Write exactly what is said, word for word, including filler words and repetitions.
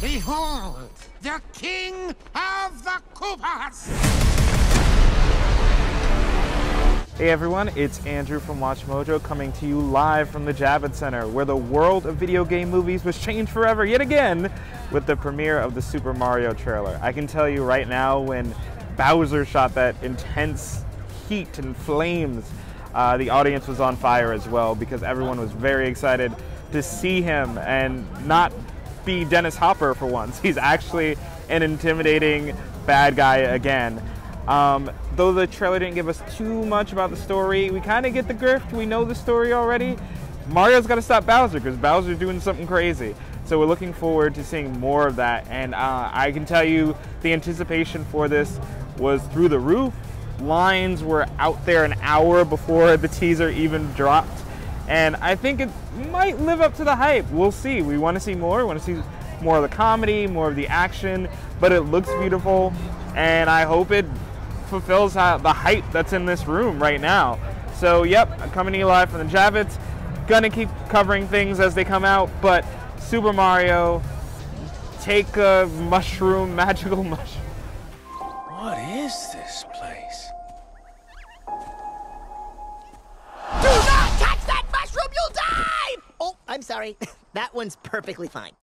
Behold, the King of the Koopas! Hey everyone, it's Andrew from Watch Mojo coming to you live from the Javits Center, where the world of video game movies was changed forever yet again with the premiere of the Super Mario trailer. I can tell you right now, when Bowser shot that intense heat and flames, uh, the audience was on fire as well, because everyone was very excited to see him and not be Dennis Hopper for once. He's actually an intimidating bad guy again. Um, though the trailer didn't give us too much about the story, we kind of get the grift. We know the story already. Mario's got to stop Bowser because Bowser's doing something crazy. So we're looking forward to seeing more of that. And uh, I can tell you the anticipation for this was through the roof. Lines were out there an hour before the teaser even dropped. And I think it might live up to the hype. We'll see. We want to see more. We want to see more of the comedy, more of the action. But it looks beautiful. And I hope it fulfills the hype that's in this room right now. So yep, coming to you live from the Javits. Gonna keep covering things as they come out, but Super Mario, take a mushroom, magical mushroom. What is this place? Do not touch that mushroom, you'll die! Oh, I'm sorry. That one's perfectly fine.